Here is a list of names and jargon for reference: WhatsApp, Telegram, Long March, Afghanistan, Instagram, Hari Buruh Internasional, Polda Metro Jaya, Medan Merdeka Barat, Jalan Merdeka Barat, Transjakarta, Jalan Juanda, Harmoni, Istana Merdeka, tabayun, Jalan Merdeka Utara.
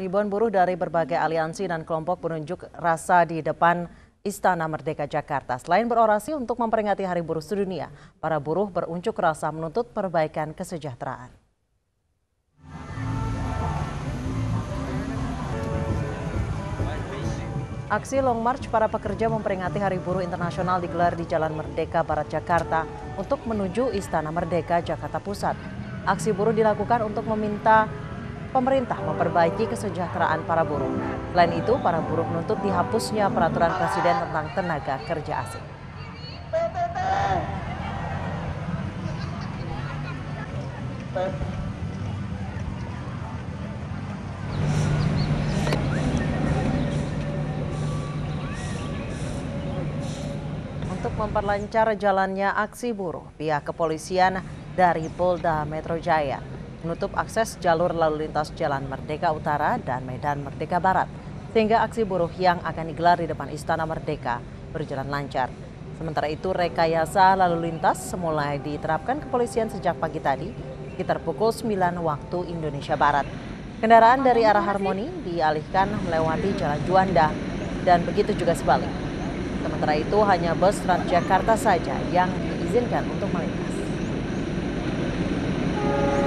Ribuan buruh dari berbagai aliansi dan kelompok menunjuk rasa di depan Istana Merdeka Jakarta. Selain berorasi untuk memperingati Hari Buruh Sedunia, para buruh berunjuk rasa menuntut perbaikan kesejahteraan. Aksi Long March para pekerja memperingati Hari Buruh Internasional digelar di Jalan Merdeka Barat, Jakarta untuk menuju Istana Merdeka Jakarta Pusat. Aksi buruh dilakukan untuk meminta pemerintah memperbaiki kesejahteraan para buruh. Selain itu, para buruh menuntut dihapusnya peraturan presiden tentang tenaga kerja asing. Untuk memperlancar jalannya aksi buruh, pihak kepolisian dari Polda Metro Jaya menutup akses jalur lalu lintas Jalan Merdeka Utara dan Medan Merdeka Barat, sehingga aksi buruh yang akan digelar di depan Istana Merdeka berjalan lancar. Sementara itu, rekayasa lalu lintas semula diterapkan kepolisian sejak pagi tadi, sekitar pukul 9 waktu Indonesia Barat. Kendaraan dari arah Harmoni dialihkan melewati Jalan Juanda dan begitu juga sebaliknya. Sementara itu, hanya bus Transjakarta saja yang diizinkan untuk melintas.